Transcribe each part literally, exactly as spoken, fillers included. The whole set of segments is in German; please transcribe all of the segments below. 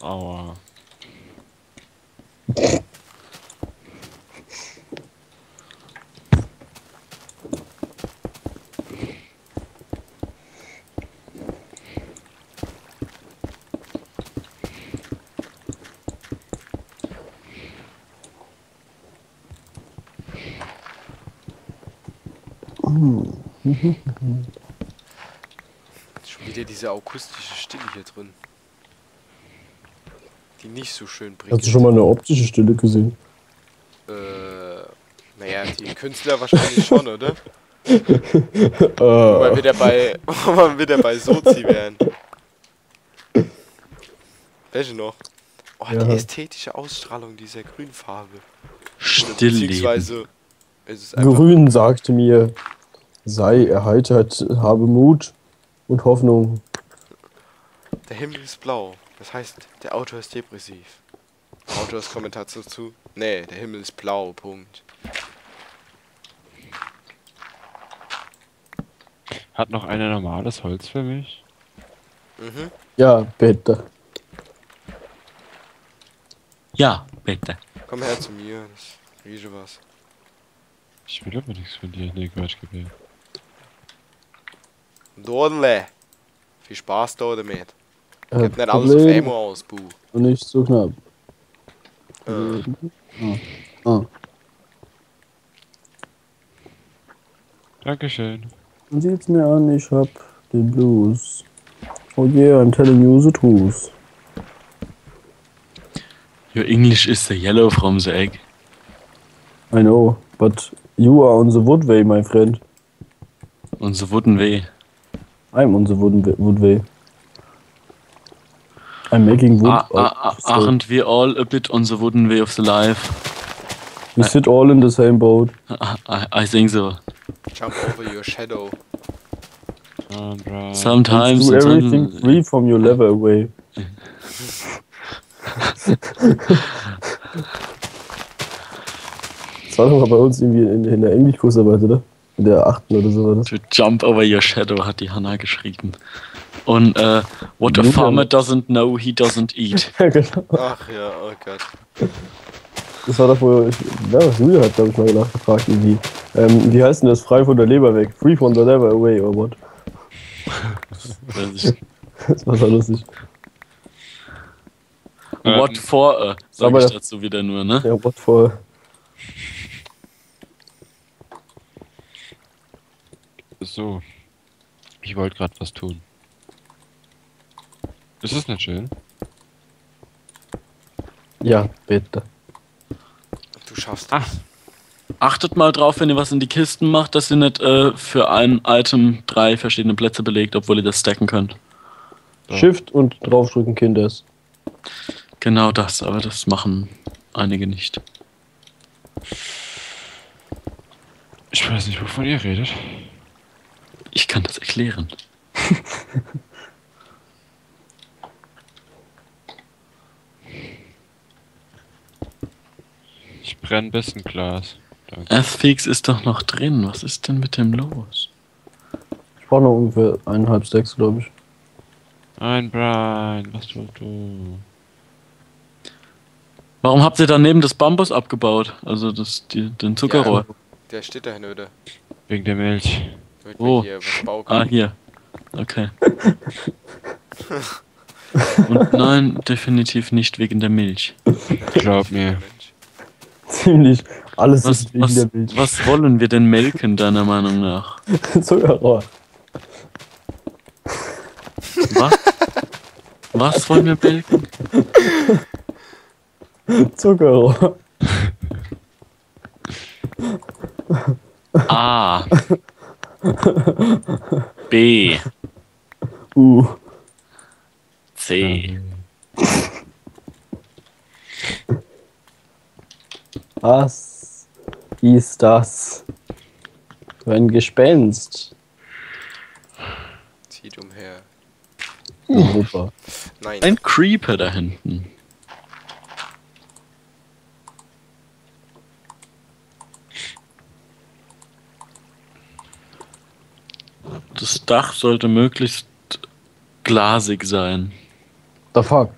Aua. Schon wieder diese akustische Stille hier drin. Die nicht so schön bringt. Hast du schon mal eine optische Stille gesehen? Äh, naja, die Künstler wahrscheinlich schon, oder? Weil wir dabei, weil wir dabei Sozi wären. Welche noch? Oh, ja. Die ästhetische Ausstrahlung dieser Grünfarbe. Stillleben. Grün sagte mir, sei erheitert, habe Mut und Hoffnung. Der Himmel ist blau. Das heißt, der Autor ist depressiv. Autors Kommentar dazu? Nee, der Himmel ist blau, Punkt. Hat noch einer normales Holz für mich? Mhm. Ja, bitte. Ja, bitte. Komm her zu mir, ich rieche was. Ich will aber nichts von dir. Nee, Quatsch, gib her. Dodle! Viel Spaß da damit. Gib nicht Problem. Alles auf Emo aus, Buh. Und nicht so knapp. Äh. Ah. Ah. Dankeschön. Man sieht's mir an, ich hab den Blues. Oh yeah, I'm telling you the truth. Your English is the yellow from the egg. I know, but you are on the wood way, my friend. On the wooden way. I'm on the wooden wood way. I'm making wood. Ah, ah, aren't we all a bit on the wooden way of the life? We I, sit all in the same boat. I, I, I think so. Jump over your shadow. Sometimes do everything free from your level away. Das war doch mal bei uns irgendwie in, in der Englischkursarbeit, oder? In der achten oder so war das. To jump over your shadow, hat die Hannah geschrieben. Und äh, what a farmer doesn't know, he doesn't eat. Ja, genau. Ach ja, oh Gott. Das war doch wohl, ja, was Julia hat, glaube ich, mal nachgefragt, irgendwie. Ähm, wie heißt denn das? Frei von der Leber weg. Free from the lever away, or what? Das, das war so lustig. What ähm, for a, sag ich dazu wieder nur, ne? Ja, what for a. So. Ich wollte gerade was tun. Ist das nicht schön? Ja, bitte. Du schaffst das. Achtet mal drauf, wenn ihr was in die Kisten macht, dass ihr nicht äh, für ein Item drei verschiedene Plätze belegt, obwohl ihr das stacken könnt. So. Shift und draufdrücken, Kinders. Genau das, aber das machen einige nicht. Ich weiß nicht, wovon ihr redet. Ich kann das erklären. Ich brenne ein bisschen Glas. Earthfix ist doch noch drin. Was ist denn mit dem los? Ich brauche noch ungefähr eineinhalb Stacks, glaube ich. Nein, Brian, was willst du? Warum habt ihr daneben das Bambus abgebaut? Also das, die, den Zuckerrohr. Ja, der steht dahin, oder? Wegen der Milch. Oh, hier ah, hier. Okay. Und nein, definitiv nicht wegen der Milch. Glaub mir. Ziemlich. Alles was, ist wegen was, der Milch. Was wollen wir denn melken, deiner Meinung nach? Zuckerrohr. Was? Was wollen wir melken? Zuckerrohr. A. B. U. C. Was ist das für ein Gespenst? Zieht umher. Uh, super. Nein. Ein Creeper da hinten. Das Dach sollte möglichst glasig sein. The fuck?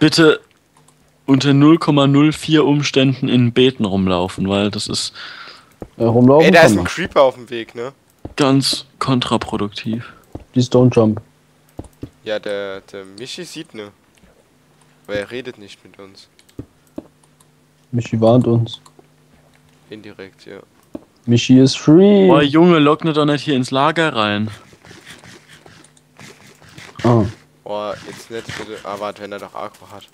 Bitte unter null Komma null vier Umständen in Beeten rumlaufen, weil das ist... Äh, rumlaufen Ey, da ist ein Creeper auf dem Weg, ne? Ganz kontraproduktiv. Die Stone Jump. Ja, der, der Michi sieht ne. Aber er redet nicht mit uns. Michi warnt uns. Indirekt, ja. Michi ist free. Boah, Junge, lock ne doch nicht hier ins Lager rein. Ah. Boah, jetzt nicht bitte. Ah, warte, wenn er doch Aqua hat.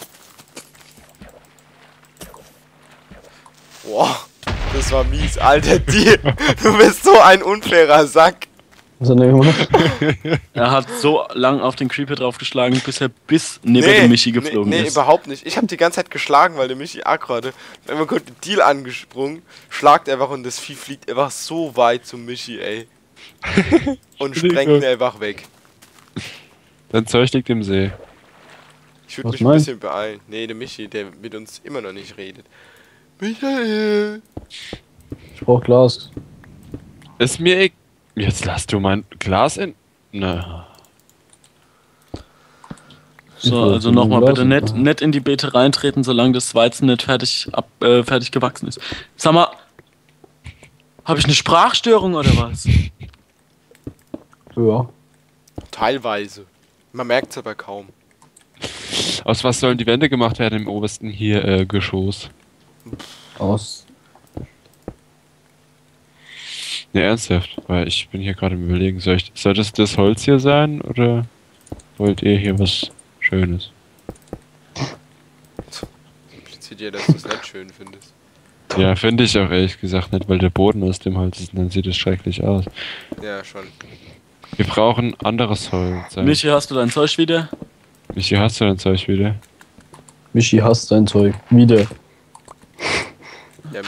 Boah, das war mies, Alter. Die, du bist so ein unfairer Sack. Was hat er gemacht? Er hat so lang auf den Creeper draufgeschlagen, bis er bis neben nee, dem Michi geflogen nee, nee, ist. Nee, überhaupt nicht. Ich habe die ganze Zeit geschlagen, weil der Michi Aggro hatte. Wenn man kurz den Deal angesprungen, schlagt einfach und das Vieh fliegt einfach so weit zum Michi, ey. Und sprengt ihn einfach weg. Dein Zeug liegt im See. Ich würde mich mein? ein bisschen beeilen. Nee, der Michi, der mit uns immer noch nicht redet. Michael! Ich brauch Glas. Ist mir egal. Jetzt lass du mein Glas in... Ne. So, also nochmal bitte nicht, nicht in die Beete reintreten, solange das Weizen nicht fertig, ab, äh, fertig gewachsen ist. Sag mal, habe ich eine Sprachstörung oder was? Ja. Teilweise. Man merkt es aber kaum. Aus was sollen die Wände gemacht werden im obersten hier äh, Geschoss? Aus... Ne, ernsthaft, weil ich bin hier gerade im Überlegen, soll, ich, soll das das Holz hier sein, oder wollt ihr hier was Schönes? Impliziert ja, dass du es nicht schön findest. Ja, finde ich auch ehrlich gesagt nicht, weil der Boden aus dem Holz ist und dann sieht es schrecklich aus. Ja, schon. Wir brauchen anderes Holz. Michi, hast du dein Zeug wieder? Michi, hast du dein Zeug wieder? Michi, hast dein Zeug wieder. Ja,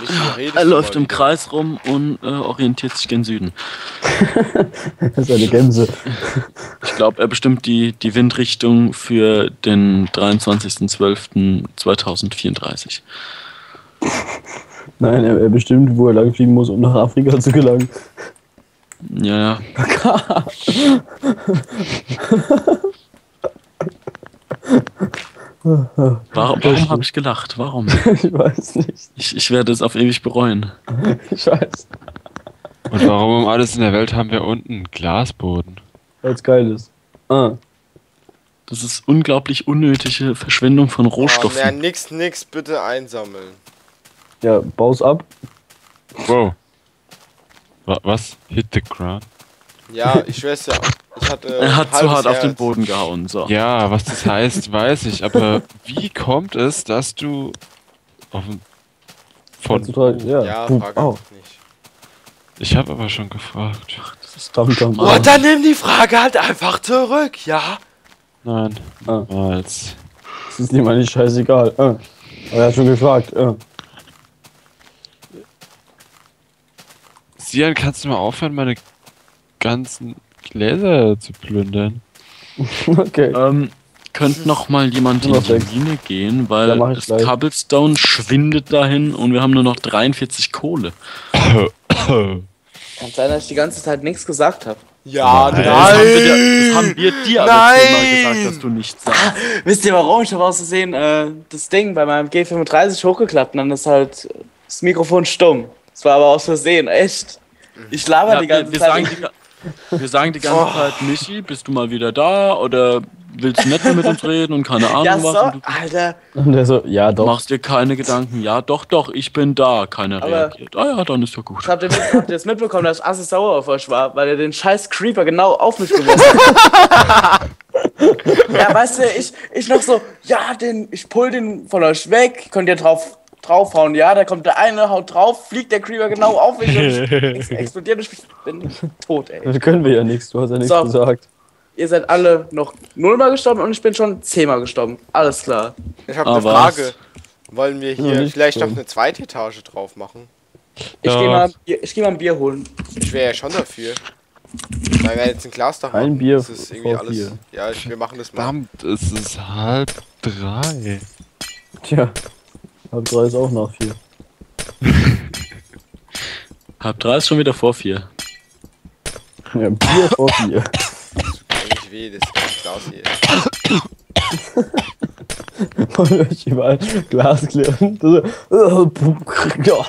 er läuft im wieder. Kreis rum und äh, orientiert sich gen Süden. Das ist eine Gänse. Ich glaube, er bestimmt die, die Windrichtung für den dreiundzwanzigsten zwölften zweitausendvierunddreißig. Nein, er, er bestimmt, wo er lang fliegen muss, um nach Afrika zu gelangen. Ja, ja. Warum, warum habe ich gelacht? Warum? Ich weiß nicht. Ich, ich werde es auf ewig bereuen. Ich weiß. Und warum um alles in der Welt haben wir unten einen Glasboden? Weil es geil ist. Ah. Das ist unglaublich unnötige Verschwendung von Rohstoffen. Oh, na, nix, nix, bitte einsammeln. Ja, bau's ab. Wow. Was? Hit the ground? Ja, ich weiß ja. Ich hatte er hat zu hart Herz. auf den Boden gehauen. So. Ja, was das heißt, weiß ich. Aber wie kommt es, dass du auf dem von ja, ja frage oh. nicht. Ich habe aber schon gefragt. Ach, das ist dumm, dumm. Oh, dann nimm die Frage halt einfach zurück, ja? Nein. Ah. Niemals. Das ist niemals nicht scheißegal. Ah. Aber er hat schon gefragt. Ah. Sian, kannst du mal aufhören, meine ganzen Gläser zu plündern? Okay. Ähm, könnte noch mal jemand in die Mine gehen, weil ja, das gleich. Cobblestone schwindet dahin und wir haben nur noch dreiundvierzig Kohle. Kann sein, dass ich die ganze Zeit nichts gesagt habe. Ja, nein! Das haben wir, das haben wir dir aber zehnmal gesagt, dass du nichts sagst. Wisst ihr warum? Ich habe aus Versehen äh, das Ding bei meinem G fünfunddreißig hochgeklappt und dann ist halt das Mikrofon stumm. Das war aber aus Versehen, echt. Ich laber ja, die ganze wir, wir Zeit. Sagen, Wir sagen die ganze oh. Zeit, Michi, bist du mal wieder da oder willst du nicht mehr mit uns reden und keine Ahnung ja, so, was? Und du, Alter. Und der so, ja, doch. Machst dir keine Gedanken. Ja, doch, doch, ich bin da. Keiner aber reagiert. Ah ja, dann ist ja gut. Habt ihr jetzt mitbekommen, dass Asse sauer auf euch war, weil er den scheiß Creeper genau auf mich geworfen hat? Ja, weißt du, ich, ich noch so, ja, den, ich pull den von euch weg, könnt ihr drauf... draufhauen, ja, da kommt der eine, haut drauf, fliegt der Creeper genau auf mich und explodiert und ich bin tot, ey. Das können wir ja nichts, du hast ja nichts so, gesagt. Ihr seid alle noch nullmal gestorben und ich bin schon zehnmal gestorben, alles klar. Ich habe eine Frage, wollen wir hier ja, vielleicht noch eine zweite Etage drauf machen? Ich ja. gehe mal, geh mal ein Bier holen. Ich wäre ja schon dafür. Weil wir jetzt ein Glas da haben, ein Bier das ist irgendwie alles... Bier. Ja, ich, wir machen das mal. Verdammt, es ist halb drei. Tja. Halb drei ist auch nach vier. Halb drei ist schon wieder vor vier. Ja, Bier vor Bier. Das weh, das ist Glas hier. Man hört überall Glas klirren. Ja.